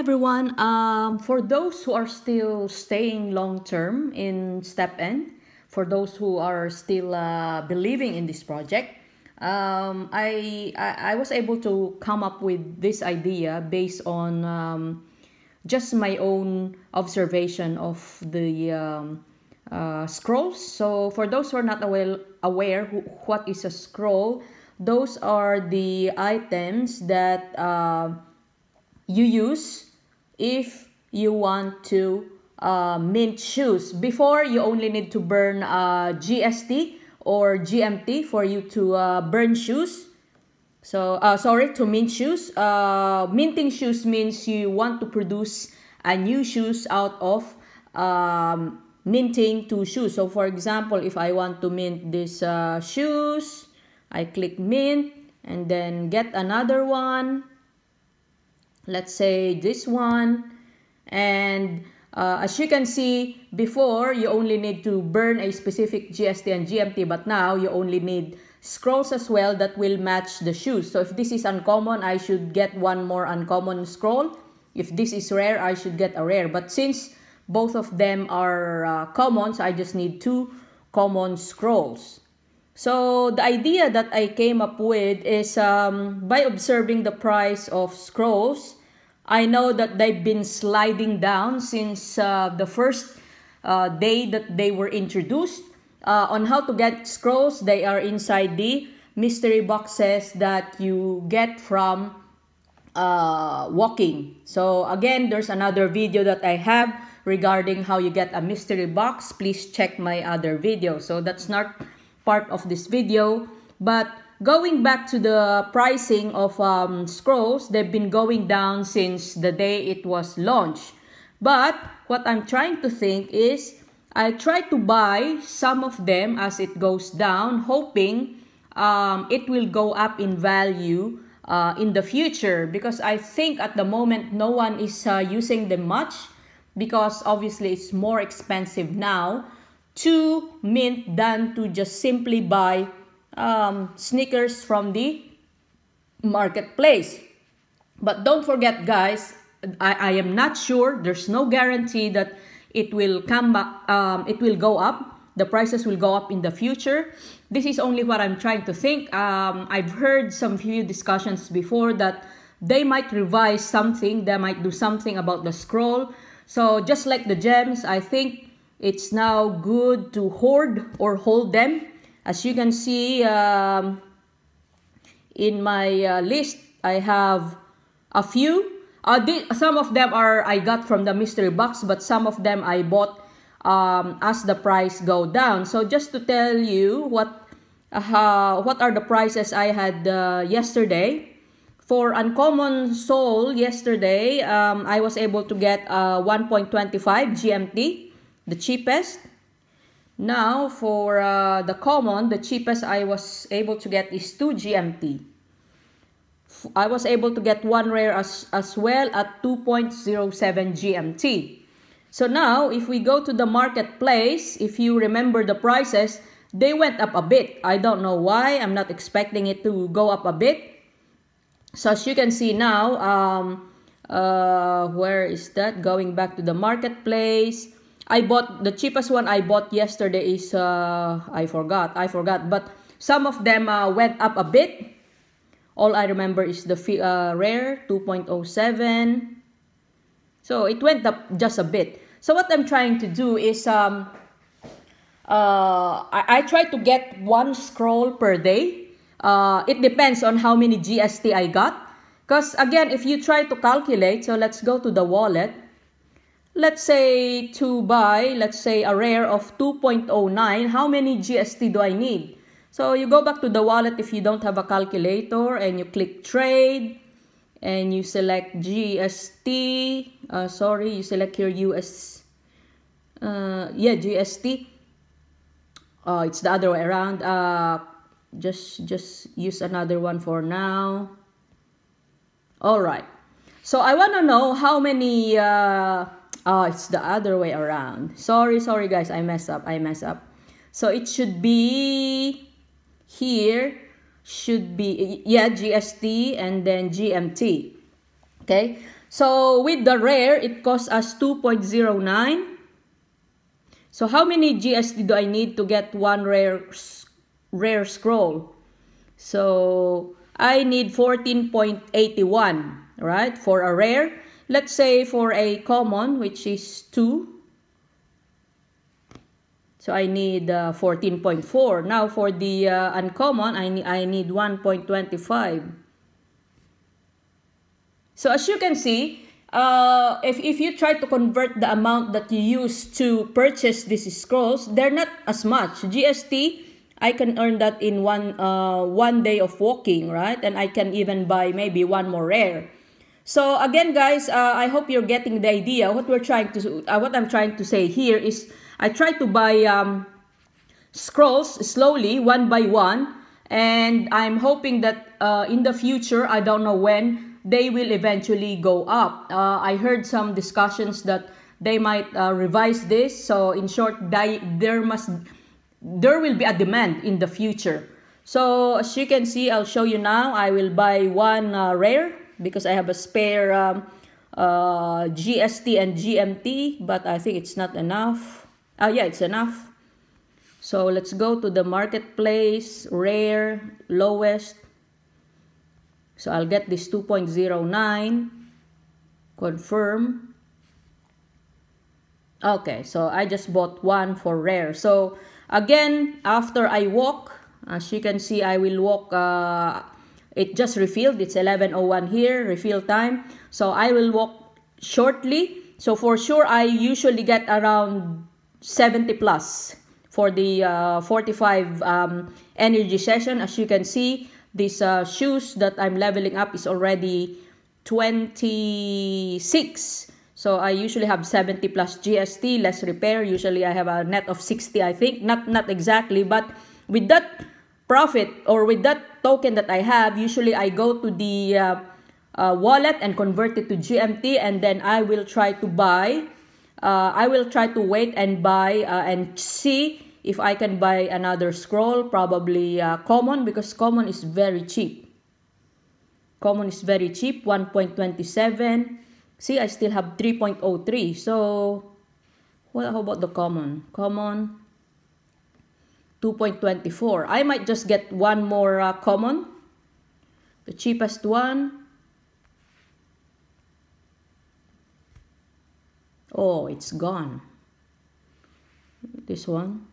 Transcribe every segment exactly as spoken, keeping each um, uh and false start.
everyone. Um, for those who are still staying long term in STEPN, for those who are still uh, believing in this project, um, I, I I was able to come up with this idea based on um, just my own observation of the um, uh, scrolls. So for those who are not aware, aware who, what is a scroll, those are the items that uh, you use if you want to uh, mint shoes. Before, you only need to burn uh, G S T or G M T for you to uh, burn shoes. So, uh, sorry, to mint shoes. Uh, minting shoes means you want to produce a new shoes out of um, minting two shoes. So, for example, if I want to mint these uh, shoes, I click mint and then get another one. Let's say this one. And uh, as you can see, before you only need to burn a specific G S T and G M T, but now you only need scrolls as well that will match the shoes. So if this is uncommon, I should get one more uncommon scroll. If this is rare, I should get a rare. But since both of them are uh, common, so I just need two common scrolls. So the idea that I came up with is um, by observing the price of scrolls, I know that they've been sliding down since uh, the first uh, day that they were introduced. Uh, on how to get scrolls, they are inside the mystery boxes that you get from uh, walking. So again, there's another video that I have regarding how you get a mystery box. Please check my other video. So that's not part of this video, but going back to the pricing of um, scrolls, they've been going down since the day it was launched. But what I'm trying to think is, I try to buy some of them as it goes down, hoping um, it will go up in value uh, in the future, because I think at the moment no one is uh, using them much, because obviously it's more expensive now to mint than to just simply buy um, sneakers from the marketplace. But don't forget, guys, I, I am not sure. There's no guarantee that it will come back, um, it will go up. The prices will go up in the future. This is only what I'm trying to think. Um, I've heard some few discussions before that they might revise something, they might do something about the scroll. So just like the gems, I think it's now good to hoard or hold them. As you can see um, in my uh, list, I have a few. Uh, the, some of them are I got from the mystery box, but some of them I bought um, as the price go down. So just to tell you what uh, what are the prices I had uh, yesterday. For Uncommon Soul yesterday, um, I was able to get uh, one point two five G M T, the cheapest. Now for uh, the common, the cheapest I was able to get is two G M T. I was able to get one rare as, as well at two point zero seven G M T. So now, if we go to the marketplace, if you remember the prices, they went up a bit. I don't know why. I'm not expecting it to go up a bit. So as you can see now, um, uh, where is that? Going back to the marketplace. I bought, the cheapest one I bought yesterday is, uh, I forgot, I forgot. But some of them uh, went up a bit. All I remember is the uh, rare, two point zero seven. So it went up just a bit. So what I'm trying to do is, um, uh, I, I try to get one scroll per day. Uh, it depends on how many G S T I got. Because again, if you try to calculate, so let's go to the wallet. Let's say to buy, let's say a rare of two point zero nine, how many G S T do I need? So you go back to the wallet if you don't have a calculator and you click trade and you select G S T. Uh, sorry, you select your U S. Uh, yeah, G S T. Oh, it's the other way around. Uh, just, just use another one for now. All right. So I want to know how many. Uh, oh, it's the other way around. Sorry, sorry, guys. I messed up. I messed up. So it should be. Here should be, yeah, G S T and then G M T. Okay, So with the rare, it costs us two point zero nine. So how many G S T do I need to get one rare rare scroll? So I need fourteen point eight one, right, for a rare. Let's say for a common, which is two. So I need fourteen point four. Uh, now for the uh, uncommon, I, ne I need one point two five. So as you can see, uh, if, if you try to convert the amount that you use to purchase these scrolls, they're not as much. G S T, I can earn that in one, uh, one day of walking, right? And I can even buy maybe one more rare. So again, guys, uh, I hope you're getting the idea. What we're trying to, uh, what I'm trying to say here is, I try to buy um, scrolls slowly, one by one, and I'm hoping that uh, in the future, I don't know when, they will eventually go up. Uh, I heard some discussions that they might uh, revise this. So in short, there must, there will be a demand in the future. So as you can see, I'll show you now. I will buy one uh, rare because I have a spare um, uh, G S T and G M T, but I think it's not enough. Oh, yeah, it's enough. So let's go to the marketplace, rare, lowest. So I'll get this two point zero nine, confirm. Okay, so I just bought one for rare. So again, after I walk, as you can see, I will walk, uh, it just refilled, it's eleven oh one here, refill time. So I will walk shortly. So for sure, I usually get around seventy plus for the uh, forty-five um, energy session. As you can see, these uh, shoes that I'm leveling up is already twenty-six. So I usually have seventy plus G S T, less repair. Usually I have a net of sixty, I think. Not, not exactly, but with that profit or with that token that I have, usually I go to the uh, uh, wallet and convert it to G M T, and then I will try to buy. Uh, I will try to wait and buy uh, and see if I can buy another scroll, probably uh, common, because common is very cheap. Common is very cheap, one point two seven. See, I still have three point zero three. So, well, how about the common? Common, two point two four. I might just get one more uh, common, the cheapest one. Oh, it's gone. This one.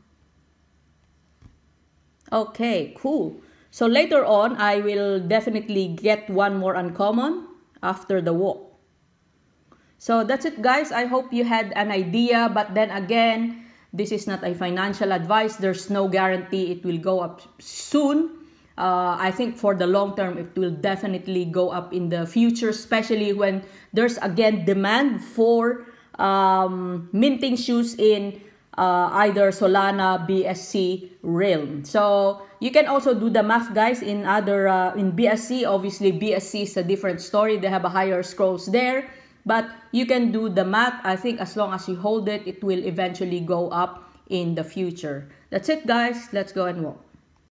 Okay, cool. So later on, I will definitely get one more uncommon after the walk. So that's it, guys. I hope you had an idea. But then again, this is not a financial advice. There's no guarantee it will go up soon. Uh, I think for the long term, it will definitely go up in the future, especially when there's, again, demand for Um, minting shoes in uh, either Solana, B S C realm. So you can also do the math, guys, in other uh, in B S C. Obviously, B S C is a different story. They have a higher scrolls there, but you can do the math. I think as long as you hold it, it will eventually go up in the future. That's it, guys. Let's go and walk.